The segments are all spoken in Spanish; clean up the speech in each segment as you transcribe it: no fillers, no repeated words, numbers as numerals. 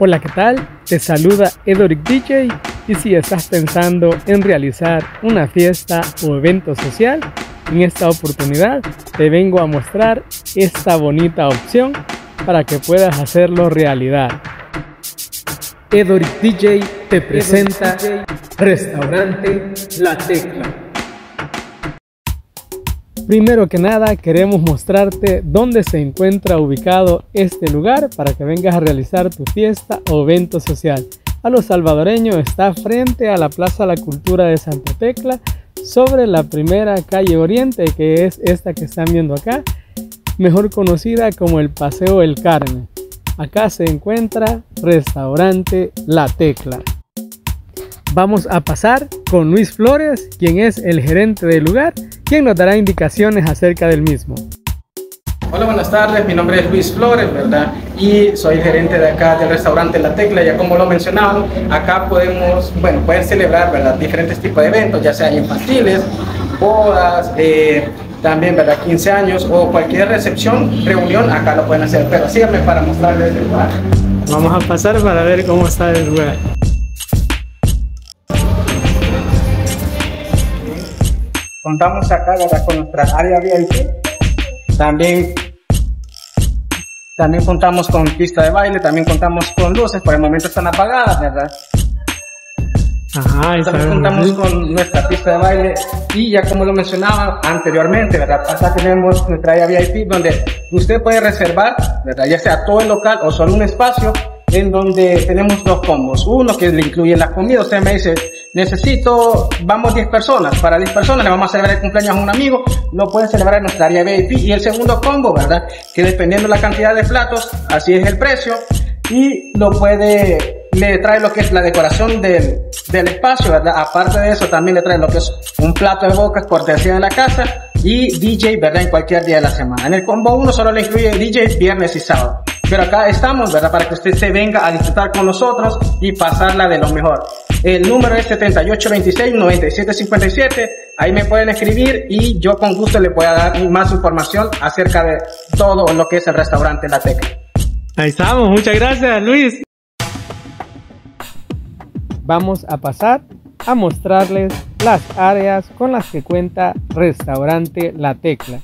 Hola, ¿qué tal? Te saluda Edoric DJ y si estás pensando en realizar una fiesta o evento social, en esta oportunidad te vengo a mostrar esta bonita opción para que puedas hacerlo realidad. Edoric DJ te presenta Restaurante La Tecla. Primero que nada queremos mostrarte dónde se encuentra ubicado este lugar para que vengas a realizar tu fiesta o evento social. A los salvadoreños está frente a la Plaza La Cultura de Santa Tecla, sobre la primera calle Oriente, que es esta que están viendo acá, mejor conocida como el Paseo El Carmen. Acá se encuentra Restaurante La Tecla. Vamos a pasar con Luis Flores, quien es el gerente del lugar, quien nos dará indicaciones acerca del mismo. Hola, buenas tardes, mi nombre es Luis Flores, ¿verdad? Y soy el gerente de acá del restaurante La Tecla. Ya como lo he mencionado, acá pueden celebrar, ¿verdad?, diferentes tipos de eventos, ya sean infantiles, bodas, también, ¿verdad?, 15 años o cualquier recepción, reunión, acá lo pueden hacer. Pero síganme para mostrarles el lugar. Vamos a pasar para ver cómo está el lugar. Contamos acá, ¿verdad?, con nuestra área VIP, también contamos con pista de baile, también contamos con luces, por el momento están apagadas, ¿verdad? Ajá, también contamos con nuestra pista de baile y ya como lo mencionaba anteriormente, ¿verdad?, acá tenemos nuestra área VIP donde usted puede reservar, ¿verdad?, ya sea todo el local o solo un espacio, en donde tenemos dos combos, uno que le incluye la comida. Usted me dice, vamos 10 personas, para 10 personas le vamos a celebrar el cumpleaños a un amigo, lo pueden celebrar en nuestra área VIP. Y el segundo combo, ¿verdad?, que dependiendo la cantidad de platos, así es el precio, y le trae lo que es la decoración del espacio, ¿verdad? Aparte de eso también le trae lo que es un plato de bocas, cortesía de la casa, y DJ, ¿verdad?, en cualquier día de la semana. En el combo 1 solo le incluye DJ viernes y sábado. Pero acá estamos, ¿verdad?, para que usted se venga a disfrutar con nosotros y pasarla de lo mejor. El número es 7826-9757. Ahí me pueden escribir y yo con gusto le voy a dar más información acerca de todo lo que es el restaurante La Tecla. Ahí estamos, muchas gracias, Luis. Vamos a pasar a mostrarles las áreas con las que cuenta Restaurante La Tecla.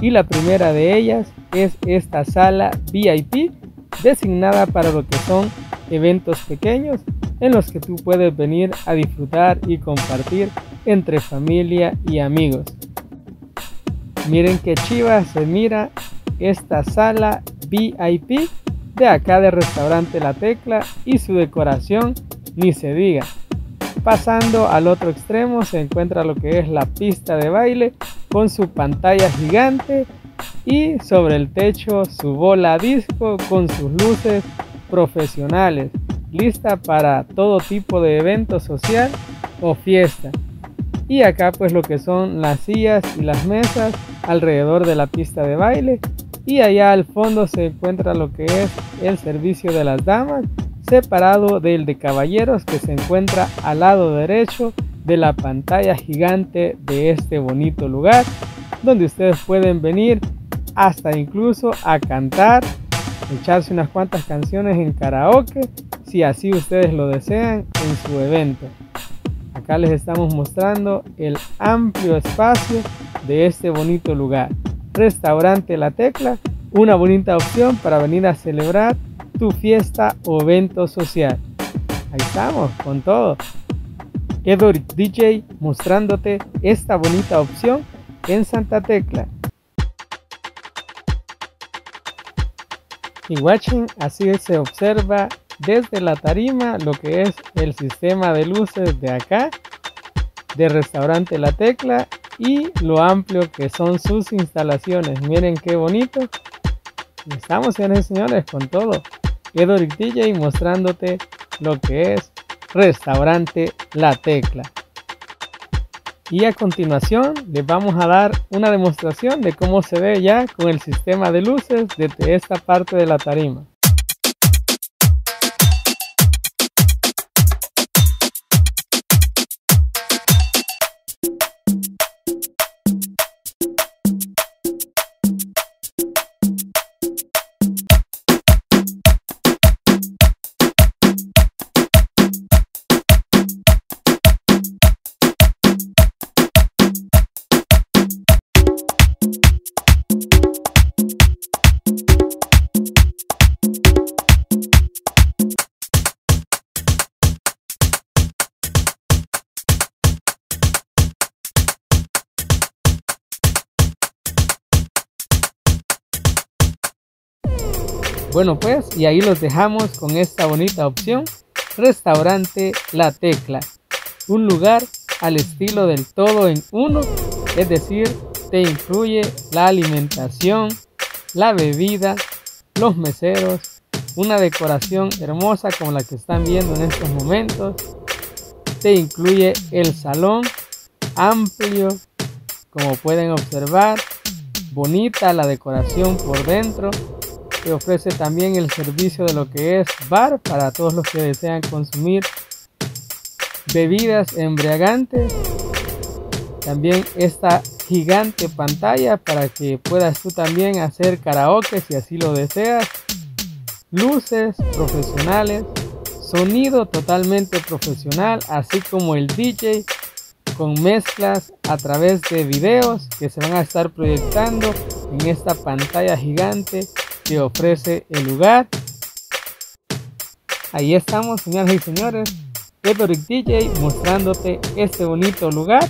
Y la primera de ellas es esta sala VIP designada para lo que son eventos pequeños en los que tú puedes venir a disfrutar y compartir entre familia y amigos. Miren qué chiva se mira esta sala VIP de acá del restaurante La Tecla y su decoración ni se diga. Pasando al otro extremo se encuentra lo que es la pista de baile con su pantalla gigante y sobre el techo su bola disco con sus luces profesionales, lista para todo tipo de evento social o fiesta. Y acá pues lo que son las sillas y las mesas alrededor de la pista de baile, y allá al fondo se encuentra lo que es el servicio de las damas, separado del de caballeros, que se encuentra al lado derecho de la pantalla gigante de este bonito lugar, donde ustedes pueden venir hasta incluso a cantar, echarse unas cuantas canciones en karaoke si así ustedes lo desean en su evento. Acá les estamos mostrando el amplio espacio de este bonito lugar, Restaurante La Tecla, una bonita opción para venir a celebrar tu fiesta o evento social. Ahí estamos con todo. Edoric DJ mostrándote esta bonita opción en Santa Tecla. Y watching, así se observa desde la tarima lo que es el sistema de luces de acá, de Restaurante La Tecla, y lo amplio que son sus instalaciones. Miren qué bonito. Estamos, señores y señores, con todo. Edoric DJ mostrándote lo que es Restaurante La Tecla. Y a continuación les vamos a dar una demostración de cómo se ve ya con el sistema de luces desde esta parte de la tarima. Bueno pues, y ahí los dejamos con esta bonita opción, Restaurante La Tecla, un lugar al estilo del todo en uno, es decir, te incluye la alimentación, la bebida, los meseros, una decoración hermosa como la que están viendo en estos momentos, te incluye el salón amplio, como pueden observar, bonita la decoración por dentro, te ofrece también el servicio de lo que es bar para todos los que desean consumir bebidas embriagantes, también esta gigante pantalla para que puedas tú también hacer karaoke si así lo deseas, luces profesionales, sonido totalmente profesional, así como el DJ con mezclas a través de videos que se van a estar proyectando en esta pantalla gigante que ofrece el lugar. Ahí estamos, señoras y señores, Edoric DJ mostrándote este bonito lugar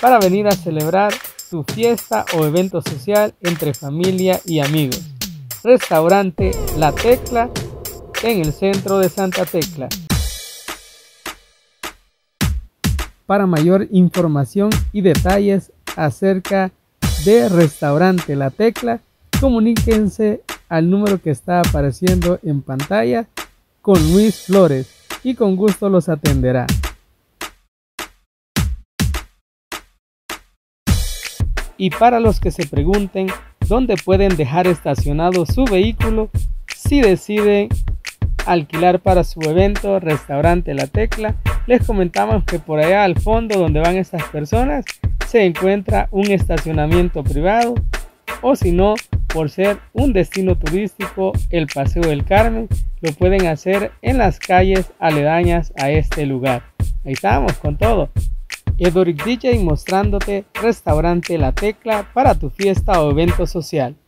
para venir a celebrar tu fiesta o evento social entre familia y amigos. Restaurante La Tecla en el centro de Santa Tecla. Para mayor información y detalles acerca de Restaurante La Tecla, comuníquense al número que está apareciendo en pantalla con Luis Flores y con gusto los atenderá. Y para los que se pregunten dónde pueden dejar estacionado su vehículo si deciden alquilar para su evento Restaurante La Tecla, les comentamos que por allá al fondo donde van estas personas se encuentra un estacionamiento privado, o si no, por ser un destino turístico el Paseo El Carmen, lo pueden hacer en las calles aledañas a este lugar. Ahí estamos con todo, Edoric DJ mostrándote Restaurante La Tecla para tu fiesta o evento social.